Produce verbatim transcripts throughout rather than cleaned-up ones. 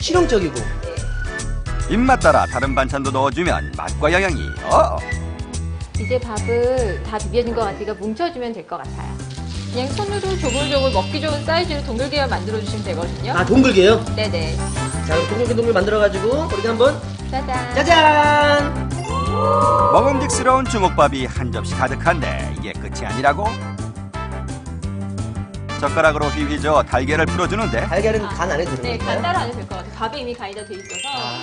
실용적이고. 입맛 따라 다른 반찬도 넣어주면 맛과 영양이 어. 이제 밥을 다 비벼진 것 같으니까 뭉쳐주면 될 것 같아요. 그냥 손으로 조글조글 먹기 좋은 사이즈로 동글게 만들어주시면 되거든요. 아, 동글게요? 네네. 자, 동글게 동글 만들어가지고 우리가 한번 짜잔! 짜잔! 먹음직스러운 주먹밥이 한 접시 가득한데 이게 끝이 아니라고? 젓가락으로 휘휘저 달걀을 풀어주는데 달걀은 아, 간 안 해도 되는 거예요? 네, 간 따로 안 해도 될 것 같아요. 밥에 이미 간이 다 돼 있어서. 아.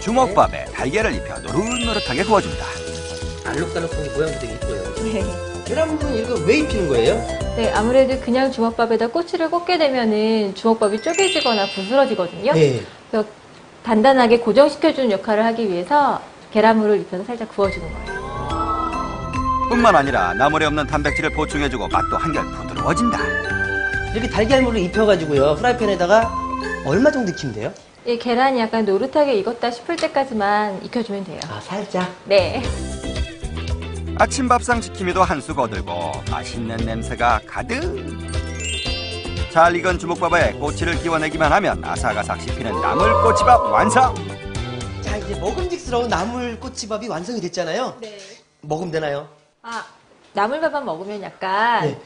주먹밥에 달걀을 입혀 노릇노릇하게 구워줍니다. 알록달록 모양도 되게 이뻐요. 네. 여러분들은 이거 왜 입히는 거예요? 네, 아무래도 그냥 주먹밥에다 꼬치를 꽂게 되면은 주먹밥이 쪼개지거나 부스러지거든요. 네. 그래서 단단하게 고정시켜주는 역할을 하기 위해서 계란물을 입혀서 살짝 구워주는 거예요. 뿐만 아니라 나물이 없는 단백질을 보충해주고 맛도 한결 부드러워진다. 이렇게 달걀물을 입혀가지고요. 프라이팬에다가 얼마 정도 익히면 돼요? 예, 계란이 약간 노릇하게 익었다 싶을 때까지만 익혀주면 돼요. 아, 살짝? 네. 아침 밥상 지킴이도 한 수 거들고 맛있는 냄새가 가득. 잘 익은 주먹밥에 꼬치를 끼워내기만 하면 아삭아삭 씹히는 나물꼬치밥 완성! 자, 이제 먹음직스러운 나물꼬치밥이 완성이 됐잖아요? 네. 먹으면 되나요? 아, 나물밥만 먹으면 약간 네.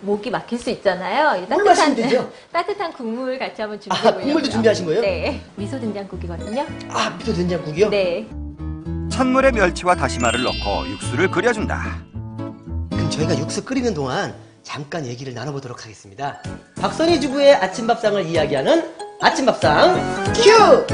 목이 막힐 수 있잖아요. 따뜻한, 물 마시면 되죠? 따뜻한 국물 같이 한번 준비해보려고요. 아, 국물도 준비하신 거예요? 네. 미소 된장국이거든요. 아, 미소 된장국이요? 네. 찬물에 멸치와 다시마를 넣고 육수를 끓여준다. 그럼 저희가 육수 끓이는 동안 잠깐 얘기를 나눠보도록 하겠습니다. 박선희 주부의 아침밥상을 이야기하는 아침밥상 큐!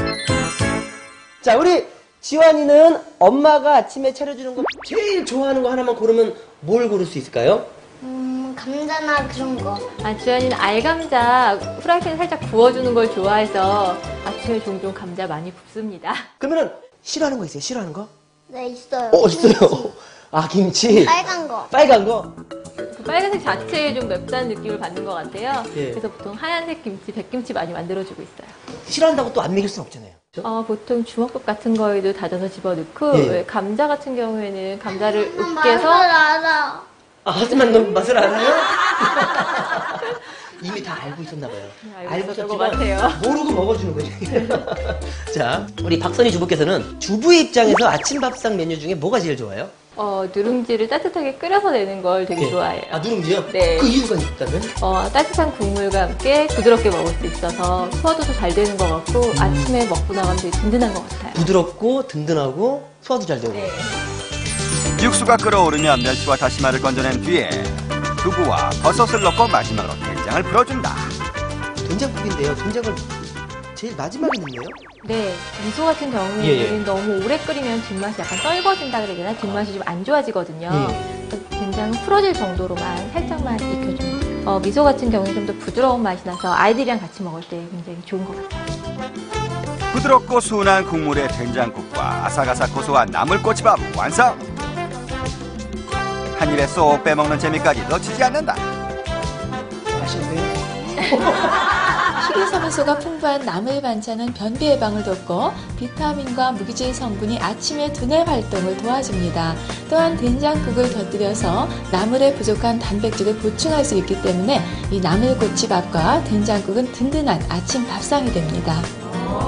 자, 우리 지환이는 엄마가 아침에 차려주는 거 제일 좋아하는 거 하나만 고르면 뭘 고를 수 있을까요? 음, 감자나 그런 거. 아, 지환이는 알감자 후라이팬에 살짝 구워주는 걸 좋아해서 아침에 종종 감자 많이 굽습니다. 그러면은 싫어하는 거 있어요? 싫어하는 거? 네, 있어요. 어, 김치. 있어요? 아, 김치. 빨간 거. 빨간 거? 그 빨간색 자체에 좀 맵다는 느낌을 받는 것 같아요. 예. 그래서 보통 하얀색 김치, 백김치 많이 만들어주고 있어요. 싫어한다고 또 안 먹일 순 없잖아요. 어, 보통 주먹밥 같은 거에도 다져서 집어넣고 예. 왜 감자 같은 경우에는 감자를 으깨서 맛을 알아. 아, 하지만 넌 맛을 알아요? 이미 다 알고 있었나 봐요. 알고, 알고 있었던 것 같아요. 모르고 먹어주는 거예요. 자, 우리 박선희 주부께서는 주부의 입장에서 아침밥상 메뉴 중에 뭐가 제일 좋아요? 어, 누룽지를 따뜻하게 끓여서 내는 걸 되게 네. 좋아해요. 아, 누룽지요? 네. 그 이유가 있다면? 어, 따뜻한 국물과 함께 부드럽게 먹을 수 있어서 소화도 더 잘 되는 것 같고 음. 아침에 먹고 나가면 되게 든든한 것 같아요. 부드럽고 든든하고 소화도 잘 되고. 네. 육수가 끓어오르면 멸치와 다시마를 건져낸 뒤에 두부와 버섯을 넣고 마지막으로 된장을 풀어준다. 된장국인데요. 된장을 제일 마지막에 넣네요? 네, 미소 같은 경우에는 예, 예. 너무 오래 끓이면 뒷맛이 약간 떫어진다 그래야 되나? 뒷맛이 좀 안 좋아지거든요. 예. 된장은 풀어질 정도로만 살짝만 익혀줍니다. 어, 미소 같은 경우는 좀 더 부드러운 맛이 나서 아이들이랑 같이 먹을 때 굉장히 좋은 것 같아요. 부드럽고 순한 국물의 된장국과 아삭아삭 고소한 나물꼬치밥 완성! 한 입에 쏙 빼먹는 재미까지 놓치지 않는다. 맛있네요. 식이섬유소가 풍부한 나물 반찬은 변비 예방을 돕고 비타민과 무기질 성분이 아침의 두뇌 활동을 도와줍니다. 또한 된장국을 곁들여서 나물에 부족한 단백질을 보충할 수 있기 때문에 이 나물꼬치밥과 된장국은 든든한 아침 밥상이 됩니다.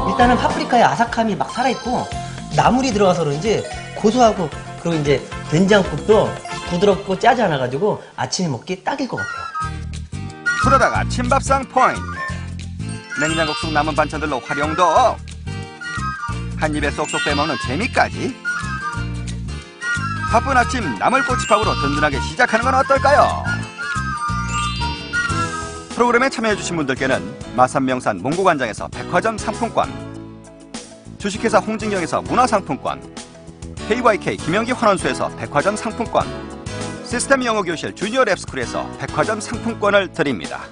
일단은 파프리카의 아삭함이 막 살아있고 나물이 들어가서 그런지 고소하고 그리고 이제 된장국도 부드럽고 짜지 않아가지고 아침에 먹기 딱일 것 같아요. 그러다가 아침밥상 포인트! 냉장고 속 남은 반찬들로 활용도! 한 입에 쏙쏙 빼먹는 재미까지! 바쁜 아침 나물꼬치밥으로 든든하게 시작하는 건 어떨까요? 프로그램에 참여해주신 분들께는 마산명산 몽고관장에서 백화점 상품권, 주식회사 홍진경에서 문화상품권, 케이와이케이 김영기 환원소에서 백화점 상품권, 시스템 영어교실 주니어 랩스쿨에서 백화점 상품권을 드립니다.